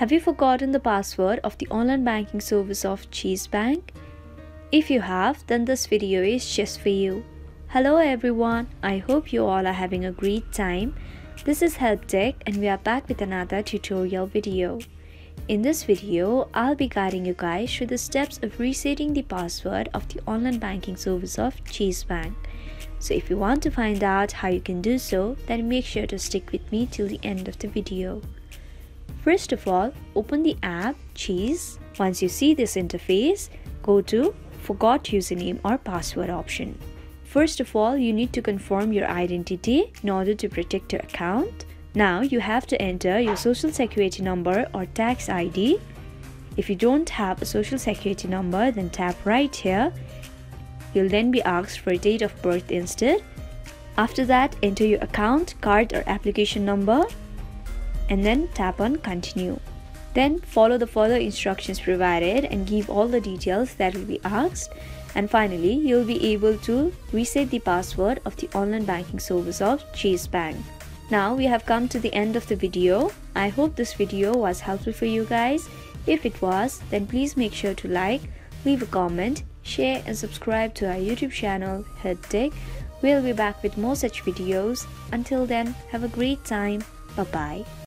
Have you forgotten the password of the online banking service of Chase Bank? If you have, then this video is just for you. Hello everyone, I hope you all are having a great time. This is Help Deck and we are back with another tutorial video. In this video, I'll be guiding you guys through the steps of resetting the password of the online banking service of Chase Bank. So if you want to find out how you can do so, then make sure to stick with me till the end of the video. First of all, open the app Chase. Once you see this interface, go to Forgot Username or Password option. First of all, you need to confirm your identity in order to protect your account. Now you have to enter your social security number or tax ID. If you don't have a social security number, then tap right here. You'll then be asked for a date of birth instead. After that, enter your account, card or application number, and then tap on continue. Then follow the further instructions provided and give all the details that will be asked. And finally, you'll be able to reset the password of the online banking service of Chase Bank. Now we have come to the end of the video. I hope this video was helpful for you guys. If it was, then please make sure to like, leave a comment, share and subscribe to our YouTube channel Help Deck. We'll be back with more such videos. Until then, have a great time. Bye-bye.